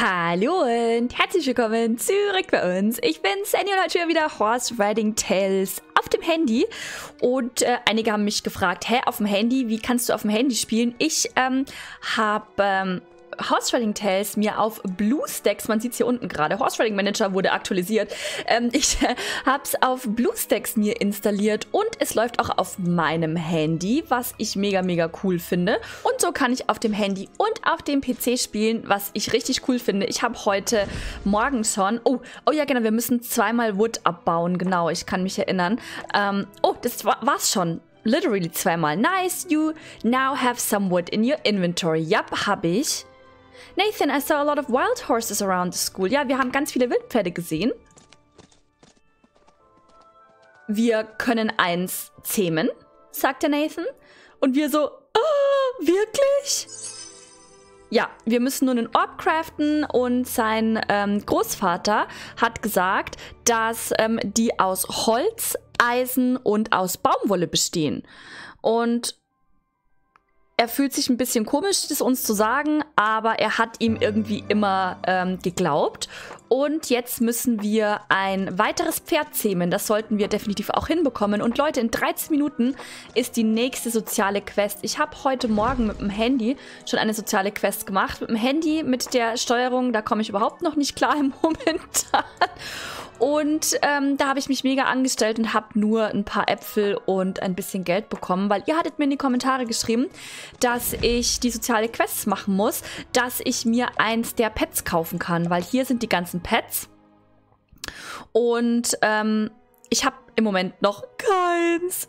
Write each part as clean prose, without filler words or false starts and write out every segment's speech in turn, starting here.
Hallo und herzlich willkommen zurück bei uns. Ich bin Sandy und heute wieder Horse Riding Tales auf dem Handy. Und einige haben mich gefragt, hä, auf dem Handy? Wie kannst du auf dem Handy spielen? Ich habe Horse Riding Tales mir auf BlueStacks, man sieht es hier unten gerade, Horse Riding Manager wurde aktualisiert. Ich habe es auf BlueStacks mir installiert und es läuft auch auf meinem Handy, was ich mega, mega cool finde. Und so kann ich auf dem Handy und auf dem PC spielen, was ich richtig cool finde. Ich habe heute Morgen schon, oh ja genau, wir müssen zweimal Wood abbauen, genau, ich kann mich erinnern. Oh, das war's schon. Literally zweimal. Nice, you now have some wood in your inventory. Yep, habe ich. Nathan, I saw a lot of wild horses around the school. Ja, wir haben ganz viele Wildpferde gesehen. Wir können eins zähmen, sagte Nathan. Und wir so, oh, wirklich? Ja, wir müssen nur einen Orb craften und sein Großvater hat gesagt, dass die aus Holz, Eisen und aus Baumwolle bestehen. Und er fühlt sich ein bisschen komisch, das uns zu sagen, aber er hat ihm irgendwie immer geglaubt. Und jetzt müssen wir ein weiteres Pferd zähmen. Das sollten wir definitiv auch hinbekommen. Und Leute, in 13 Minuten ist die nächste soziale Quest. Ich habe heute Morgen mit dem Handy schon eine soziale Quest gemacht. Mit dem Handy, mit der Steuerung, da komme ich überhaupt noch nicht klar im Moment. Und da habe ich mich mega angestellt und habe nur ein paar Äpfel und ein bisschen Geld bekommen, weil ihr hattet mir in die Kommentare geschrieben, dass ich die soziale Quests machen muss, dass ich mir eins der Pets kaufen kann, weil hier sind die ganzen Pets. Und ich habe im Moment noch keins.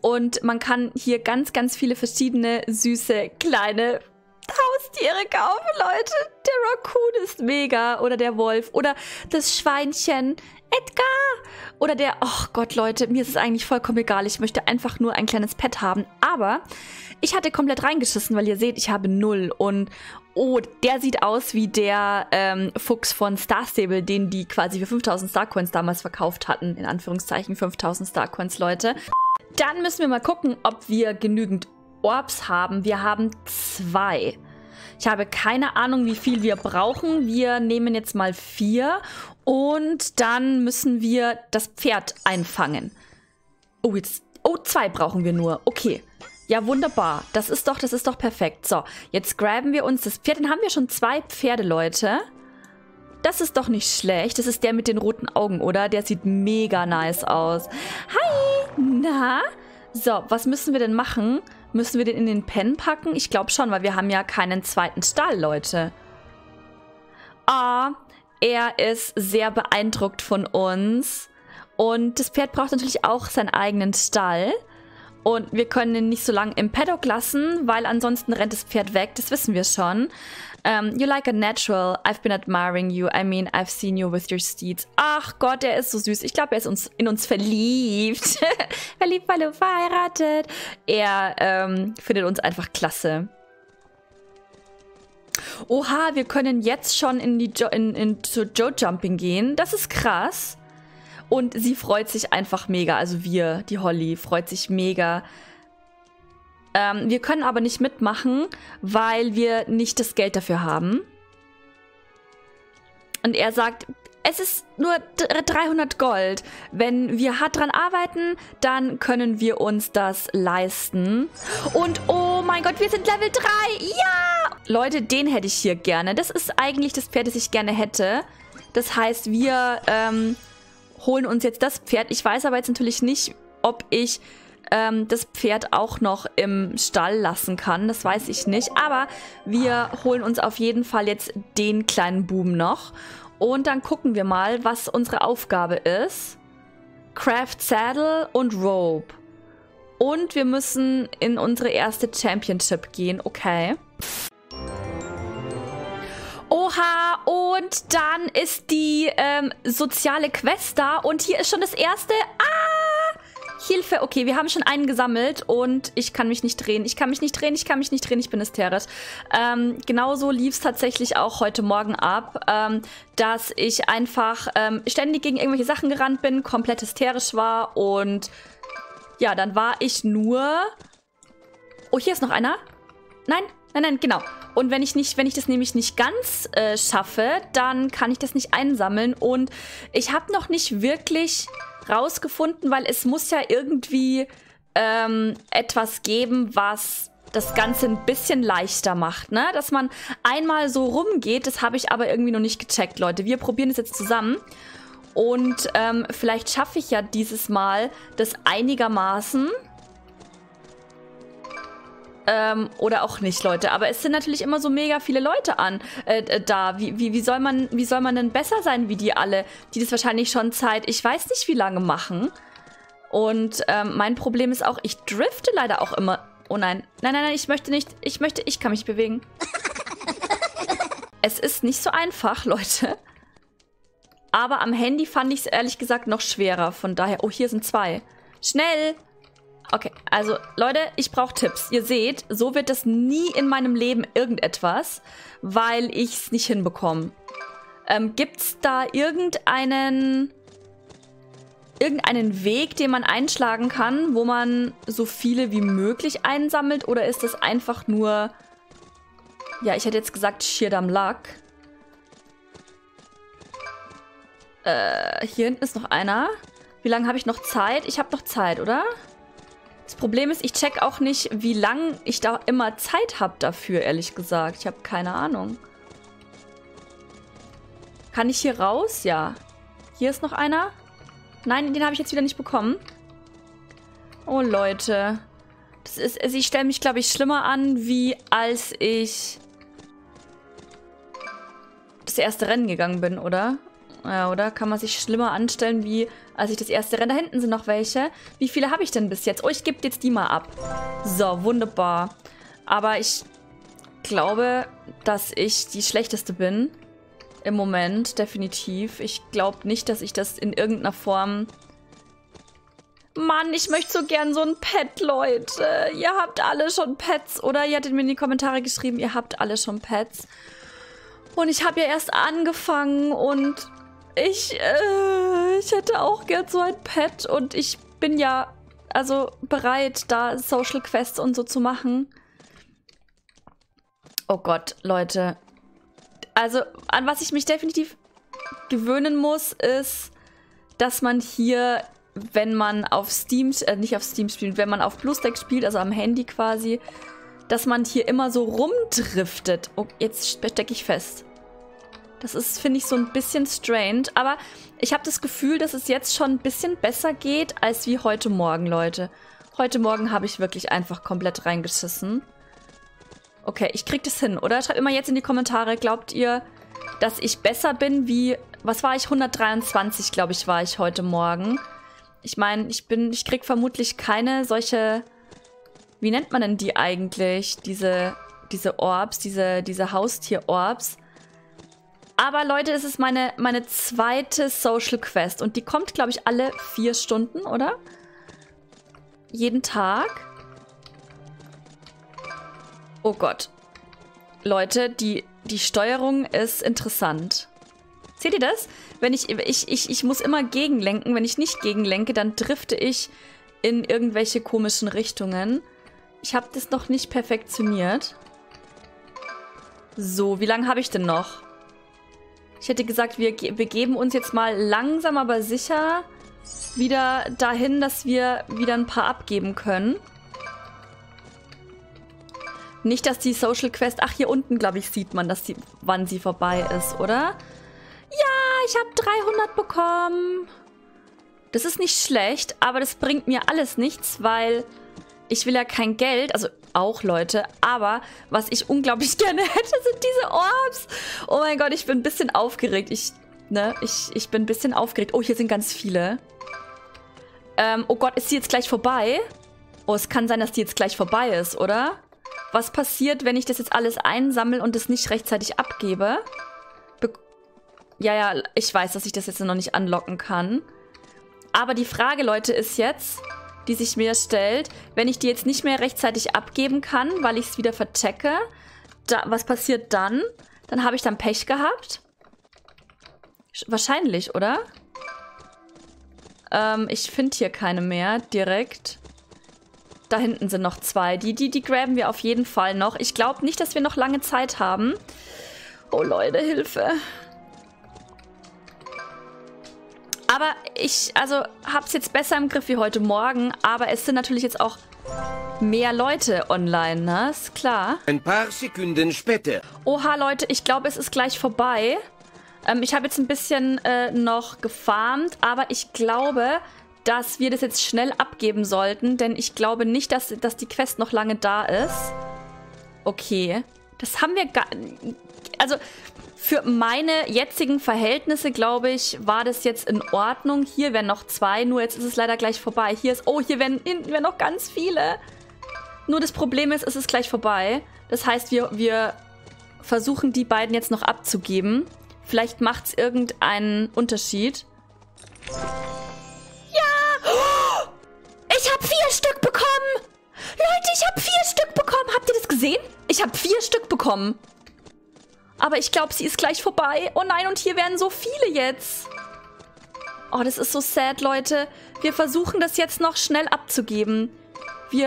Und man kann hier ganz, ganz viele verschiedene süße kleine Haustiere kaufen, Leute. Der Raccoon ist mega. Oder der Wolf. Oder das Schweinchen. Edgar. Oder der... Oh Gott, Leute. Mir ist es eigentlich vollkommen egal. Ich möchte einfach nur ein kleines Pet haben. Aber ich hatte komplett reingeschissen, weil ihr seht, ich habe 0. Und... Oh, der sieht aus wie der Fuchs von Star Stable, den die quasi für 5000 Starcoins damals verkauft hatten. In Anführungszeichen 5000 Starcoins, Leute. Dann müssen wir mal gucken, ob wir genügend Orbs haben. Wir haben 2. Ich habe keine Ahnung, wie viel wir brauchen. Wir nehmen jetzt mal 4 und dann müssen wir das Pferd einfangen. Oh, jetzt... Oh, 2 brauchen wir nur. Okay. Ja, wunderbar. Das ist doch perfekt. So, jetzt graben wir uns das Pferd. Dann haben wir schon 2 Pferde, Leute. Das ist doch nicht schlecht. Das ist der mit den roten Augen, oder? Der sieht mega nice aus. Hi! Na? So, was müssen wir denn machen? Müssen wir den in den Pen packen? Ich glaube schon, weil wir haben ja keinen zweiten Stall, Leute. Ah, er ist sehr beeindruckt von uns. Und das Pferd braucht natürlich auch seinen eigenen Stall. Und wir können ihn nicht so lange im Paddock lassen, weil ansonsten rennt das Pferd weg. Das wissen wir schon. You're like a natural. I've been admiring you. I mean, I've seen you with your steeds. Ach Gott, er ist so süß. Ich glaube, er ist in uns verliebt. Verliebt, weil er verheiratet. Er findet uns einfach klasse. Oha, wir können jetzt schon zu Joe-Jumping gehen. Das ist krass. Und sie freut sich einfach mega. Also wir, die Holly, freut sich mega. Wir können aber nicht mitmachen, weil wir nicht das Geld dafür haben. Und er sagt, es ist nur 300 Gold. Wenn wir hart dran arbeiten, dann können wir uns das leisten. Und oh mein Gott, wir sind Level 3. Ja! Leute, den hätte ich hier gerne. Das ist eigentlich das Pferd, das ich gerne hätte. Das heißt, wir holen uns jetzt das Pferd. Ich weiß aber jetzt natürlich nicht, ob ich das Pferd auch noch im Stall lassen kann. Das weiß ich nicht. Aber wir holen uns auf jeden Fall jetzt den kleinen Buben noch. Und dann gucken wir mal, was unsere Aufgabe ist. Craft Saddle und Rope. Und wir müssen in unsere erste Championship gehen. Okay. Oha, und dann ist die soziale Quest da. Und hier ist schon das erste... Hilfe, okay, wir haben schon einen gesammelt und ich kann mich nicht drehen. Ich bin hysterisch. Genauso lief es tatsächlich auch heute Morgen ab, dass ich einfach ständig gegen irgendwelche Sachen gerannt bin, komplett hysterisch war und ja, dann war ich nur... Oh, hier ist noch einer. Nein, Nein, nein, genau. Und wenn ich das nämlich nicht ganz schaffe, dann kann ich das nicht einsammeln. Und ich habe noch nicht wirklich rausgefunden, weil es muss ja irgendwie etwas geben, was das Ganze ein bisschen leichter macht, ne? Dass man einmal so rumgeht, das habe ich aber irgendwie noch nicht gecheckt, Leute. Wir probieren es jetzt zusammen. Und vielleicht schaffe ich ja dieses Mal das einigermaßen. Oder auch nicht, Leute. Aber es sind natürlich immer so mega viele Leute da. Wie soll man denn besser sein wie die alle, die das wahrscheinlich schon seit ich weiß nicht wie lange machen? Und mein Problem ist auch, ich drifte leider auch immer. Oh nein. Nein, nein, nein, ich möchte nicht. Ich kann mich bewegen. Es ist nicht so einfach, Leute. Aber am Handy fand ich es ehrlich gesagt noch schwerer. Von daher. Oh, hier sind zwei. Schnell! Okay, also Leute, ich brauche Tipps. Ihr seht, so wird das nie in meinem Leben irgendetwas, weil ich es nicht hinbekomme. Gibt's da irgendeinen Weg, den man einschlagen kann, wo man so viele wie möglich einsammelt? Oder ist das einfach nur... Ja, ich hätte jetzt gesagt, sheer dumb luck. Hier hinten ist noch einer. Wie lange habe ich noch Zeit? Ich habe noch Zeit, oder? Das Problem ist, ich check auch nicht, wie lange ich da immer Zeit habe dafür, ehrlich gesagt. Ich habe keine Ahnung. Kann ich hier raus? Ja. Hier ist noch einer. Nein, den habe ich jetzt wieder nicht bekommen. Oh, Leute. Das ist, ich stelle mich, glaube ich, schlimmer an, wie als ich das erste Rennen gegangen bin, oder? Ja, oder? Kann man sich schlimmer anstellen, wie als ich das erste Rennen... Da hinten sind noch welche. Wie viele habe ich denn bis jetzt? Oh, ich gebe jetzt die mal ab. So, wunderbar. Aber ich glaube, dass ich die schlechteste bin. Im Moment, definitiv. Ich glaube nicht, dass ich das in irgendeiner Form... Mann, ich möchte so gern so ein Pet, Leute. Ihr habt alle schon Pets, oder? Ihr hattet mir in die Kommentare geschrieben, ihr habt alle schon Pets. Und ich habe ja erst angefangen und... Ich hätte auch gern so ein Pet und ich bin ja also bereit, da Social Quests und so zu machen. Oh Gott, Leute. Also, an was ich mich definitiv gewöhnen muss, ist, dass man hier, wenn man auf Steam, nicht auf Steam spielt, wenn man auf BlueStacks spielt, also am Handy quasi, dass man hier immer so rumdriftet. Oh, jetzt stecke ich fest. Das ist, finde ich, so ein bisschen strange. Aber ich habe das Gefühl, dass es jetzt schon ein bisschen besser geht, als wie heute Morgen, Leute. Heute Morgen habe ich wirklich einfach komplett reingeschissen. Okay, ich krieg das hin, oder? Schreibt immer jetzt in die Kommentare, glaubt ihr, dass ich besser bin wie... Was war ich? 123, glaube ich, war ich heute Morgen. Ich meine, ich krieg vermutlich keine solche... Wie nennt man denn die eigentlich? Diese Orbs, diese Haustier-Orbs. Aber Leute, es ist meine zweite Social Quest. Und die kommt, glaube ich, alle 4 Stunden, oder? Jeden Tag. Oh Gott. Leute, die Steuerung ist interessant. Seht ihr das? Wenn ich muss immer gegenlenken. Wenn ich nicht gegenlenke, dann drifte ich in irgendwelche komischen Richtungen. Ich habe das noch nicht perfektioniert. So, wie lange habe ich denn noch? Ich hätte gesagt, wir begeben uns jetzt mal langsam, aber sicher wieder dahin, dass wir wieder ein paar abgeben können. Nicht, dass die Social Quest... Ach, hier unten, glaube ich, sieht man, dass wann sie vorbei ist, oder? Ja, ich habe 300 bekommen. Das ist nicht schlecht, aber das bringt mir alles nichts, weil ich will ja kein Geld... Also auch, Leute. Aber was ich unglaublich gerne hätte, sind diese Orbs. Oh mein Gott, ich bin ein bisschen aufgeregt. Ich bin ein bisschen aufgeregt. Oh, hier sind ganz viele. Oh Gott, ist die jetzt gleich vorbei? Oh, es kann sein, dass die jetzt gleich vorbei ist, oder? Was passiert, wenn ich das jetzt alles einsammle und das nicht rechtzeitig abgebe? Ja, ich weiß, dass ich das jetzt noch nicht anlocken kann. Aber die Frage, Leute, ist jetzt... die sich mir stellt, wenn ich die jetzt nicht mehr rechtzeitig abgeben kann, weil ich es wieder verchecke, was passiert dann? Dann habe ich dann Pech gehabt? Wahrscheinlich, oder? Ich finde hier keine mehr direkt. Da hinten sind noch zwei. Die graben wir auf jeden Fall noch. Ich glaube nicht, dass wir noch lange Zeit haben. Oh Leute, Hilfe. Aber ich, hab's jetzt besser im Griff wie heute Morgen. Aber es sind natürlich jetzt auch mehr Leute online, ne? Ist klar. Ein paar Sekunden später. Oha, Leute, ich glaube, es ist gleich vorbei. Ich habe jetzt ein bisschen noch gefarmt, aber ich glaube, dass wir das jetzt schnell abgeben sollten, denn ich glaube nicht, dass die Quest noch lange da ist. Okay. Das haben wir gar... Also, für meine jetzigen Verhältnisse, glaube ich, war das jetzt in Ordnung. Hier wären noch zwei, nur jetzt ist es leider gleich vorbei. Hier ist... Oh, hier wären noch ganz viele. Nur das Problem ist, es ist gleich vorbei. Das heißt, wir versuchen, die beiden jetzt noch abzugeben. Vielleicht macht es irgendeinen Unterschied. Ja! Ich habe 4 Stück bekommen! Leute, ich habe 4 Stück bekommen! Habt ihr das gesehen? Ich habe 4 Stück bekommen. Aber ich glaube, sie ist gleich vorbei. Oh nein, und hier werden so viele jetzt. Oh, das ist so sad, Leute. Wir versuchen das jetzt noch schnell abzugeben. Ich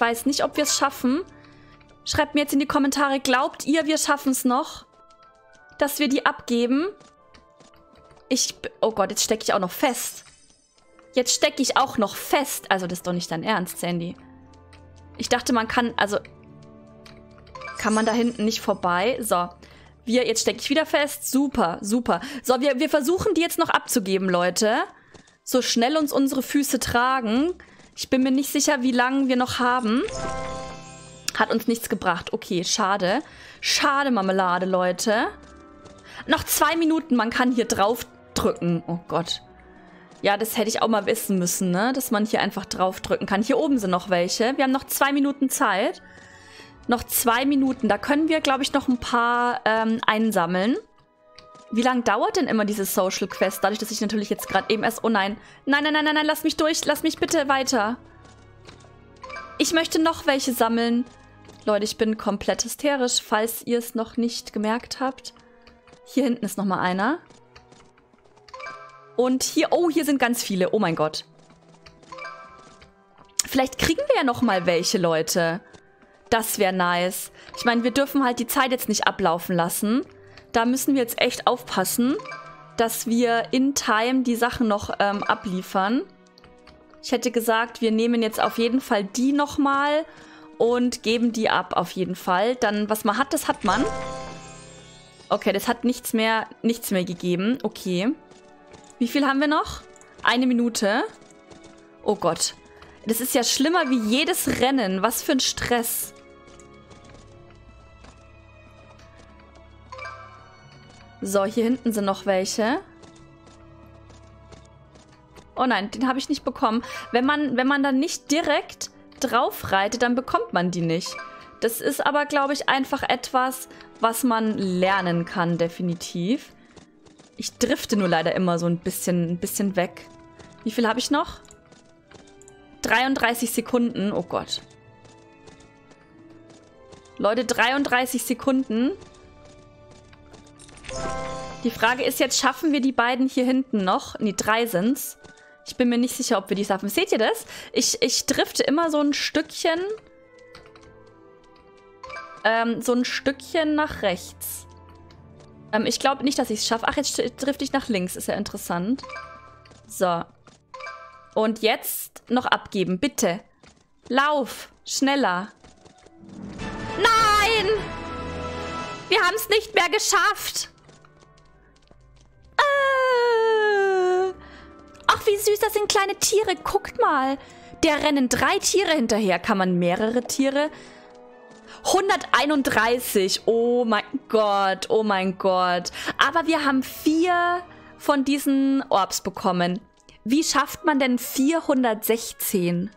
weiß nicht, ob wir es schaffen. Schreibt mir jetzt in die Kommentare, glaubt ihr, wir schaffen es noch? Dass wir die abgeben. Oh Gott, jetzt stecke ich auch noch fest. Also das ist doch nicht dein Ernst, Sandy. Ich dachte, man kann... Also... Kann man da hinten nicht vorbei? So. Jetzt stecke ich wieder fest. Super, super. So, wir versuchen die jetzt noch abzugeben, Leute. So schnell uns unsere Füße tragen. Ich bin mir nicht sicher, wie lange wir noch haben. Hat uns nichts gebracht. Okay, schade. Schade, Marmelade, Leute. Noch 2 Minuten, man kann hier drauf drücken. Oh Gott. Ja, das hätte ich auch mal wissen müssen, ne? Dass man hier einfach drauf drücken kann. Hier oben sind noch welche. Wir haben noch 2 Minuten Zeit. Noch 2 Minuten. Da können wir, glaube ich, noch ein paar einsammeln. Wie lange dauert denn immer diese Social Quest? Dadurch, dass ich natürlich jetzt gerade eben erst... Oh nein. Nein, lass mich durch. Lass mich bitte weiter. Ich möchte noch welche sammeln. Leute, ich bin komplett hysterisch, falls ihr es noch nicht gemerkt habt. Hier hinten ist nochmal einer. Und hier, oh, hier sind ganz viele. Oh mein Gott. Vielleicht kriegen wir ja nochmal welche, Leute. Das wäre nice. Ich meine, wir dürfen halt die Zeit jetzt nicht ablaufen lassen. Da müssen wir jetzt echt aufpassen, dass wir in Time die Sachen noch abliefern. Ich hätte gesagt, wir nehmen jetzt auf jeden Fall die nochmal und geben die ab auf jeden Fall. Dann, was man hat, das hat man. Okay, das hat nichts mehr gegeben. Okay. Wie viel haben wir noch? 1 Minute. Oh Gott. Das ist ja schlimmer wie jedes Rennen. Was für ein Stress. So, hier hinten sind noch welche. Oh nein, den habe ich nicht bekommen. Wenn man dann nicht direkt drauf reitet, dann bekommt man die nicht. Das ist aber, glaube ich, einfach etwas, was man lernen kann, definitiv. Ich drifte nur leider immer so ein bisschen weg. Wie viel habe ich noch? 33 Sekunden. Oh Gott. Leute, 33 Sekunden. Die Frage ist jetzt, schaffen wir die beiden hier hinten noch? Nee, 3 sind's. Ich bin mir nicht sicher, ob wir die schaffen. Seht ihr das? Ich drifte immer so ein Stückchen... nach rechts. Ich glaube nicht, dass ich es schaffe. Ach, jetzt drifte ich nach links. Ist ja interessant. So. Und jetzt noch abgeben. Bitte. Lauf. Schneller. Nein! Wir haben es nicht mehr geschafft. Ach, wie süß. Das sind kleine Tiere. Guckt mal. Da rennen 3 Tiere hinterher. Kann man mehrere Tiere... 131. Oh mein Gott. Oh mein Gott. Aber wir haben 4 von diesen Orbs bekommen. Wie schafft man denn 416?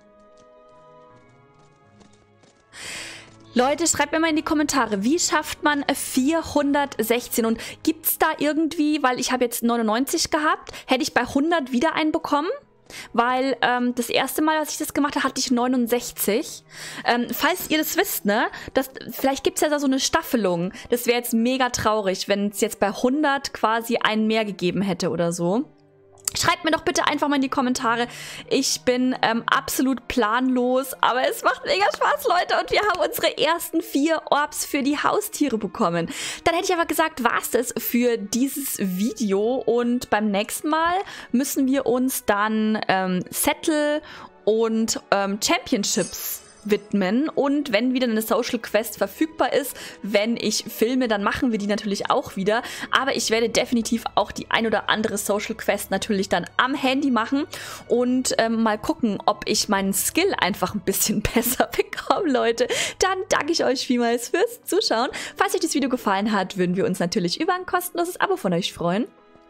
Leute, schreibt mir mal in die Kommentare. Wie schafft man 416? Und gibt es da irgendwie, weil ich habe jetzt 99 gehabt, hätte ich bei 100 wieder einen bekommen? Weil das erste Mal, als ich das gemacht habe, hatte ich 69. Falls ihr das wisst, ne? Vielleicht gibt es ja da so eine Staffelung. Das wäre jetzt mega traurig, wenn es jetzt bei 100 quasi einen mehr gegeben hätte oder so. Schreibt mir doch bitte einfach mal in die Kommentare. Ich bin absolut planlos, aber es macht mega Spaß, Leute. Und wir haben unsere ersten 4 Orbs für die Haustiere bekommen. Dann hätte ich aber gesagt, war es das für dieses Video. Und beim nächsten Mal müssen wir uns dann Settle und Championships widmen. Und wenn wieder eine Social Quest verfügbar ist, wenn ich filme, dann machen wir die natürlich auch wieder. Aber ich werde definitiv auch die ein oder andere Social Quest natürlich dann am Handy machen und mal gucken, ob ich meinen Skill einfach ein bisschen besser bekomme, Leute. Dann danke ich euch vielmals fürs Zuschauen. Falls euch das Video gefallen hat, würden wir uns natürlich über ein kostenloses Abo von euch freuen,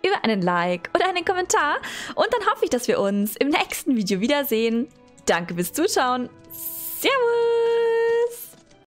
über einen Like oder einen Kommentar. Und dann hoffe ich, dass wir uns im nächsten Video wiedersehen. Danke fürs Zuschauen. Servus!